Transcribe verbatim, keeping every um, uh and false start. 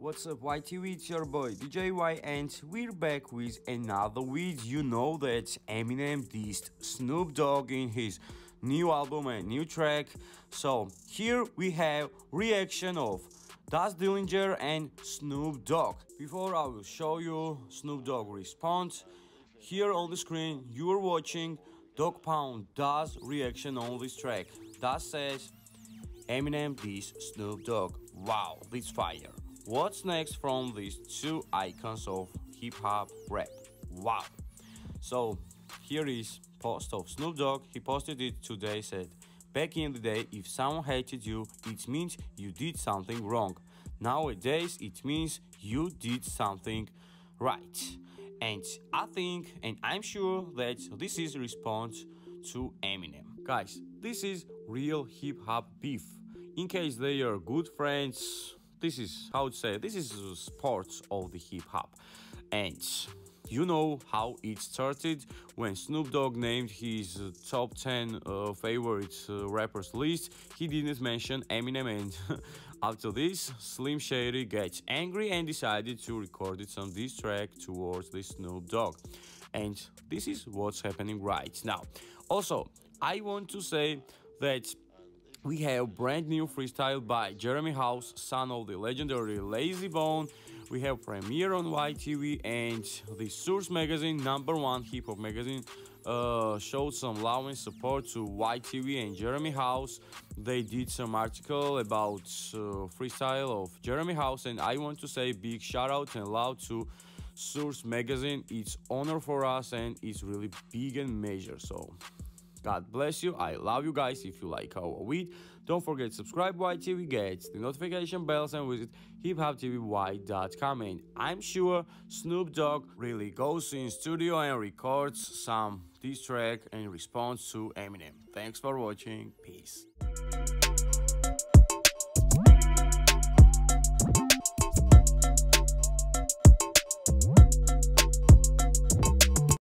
What's up Y T V, it's your boy D J Y and we're back with another video. You know that Eminem dissed Snoop Dogg in his new album and new track. So here we have reaction of Daz Dillinger and Snoop Dogg. Before I will show you Snoop Dogg response, here on the screen you are watching Dog Pound Daz reaction on this track. Daz says Eminem dissed Snoop Dogg. Wow, this fire. What's next from these two icons of hip-hop rap? Wow. So here is post of Snoop Dogg. He posted it today, said, back in the day, if someone hated you, it means you did something wrong. Nowadays, it means you did something right. And I think, and I'm sure that this is response to Eminem. Guys, this is real hip-hop beef. In case they are good friends, this is how to say, this is the sports of the hip-hop. And you know how it started when Snoop Dogg named his uh, top ten uh, favorite uh, rappers list. He didn't mention Eminem, and after this Slim Shady gets angry and decided to record it on this track towards the Snoop Dogg. And this is what's happening right now. Also, I want to say that we have brand new freestyle by Jeremy House, son of the legendary Lazy Bone. We have premiere on Y T V, and the Source Magazine, number one hip hop magazine, uh, showed some love and support to Y T V and Jeremy House. They did some article about uh, freestyle of Jeremy House, and I want to say big shout out and love to Source Magazine. It's honor for us, and it's really big and major. So God bless you. I love you guys. If you like our weed, don't forget to subscribe Y T V, get the notification bells, and visit hip hop t v y dot com. And I'm sure Snoop Dogg really goes in studio and records some diss track in response to Eminem. Thanks for watching. Peace.